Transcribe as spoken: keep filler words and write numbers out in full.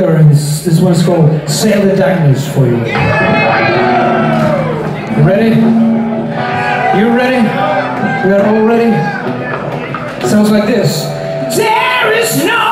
Taylor, and this, this one's called Sail the Darkness for you. You ready? You ready? We are all ready? Sounds like this. There is no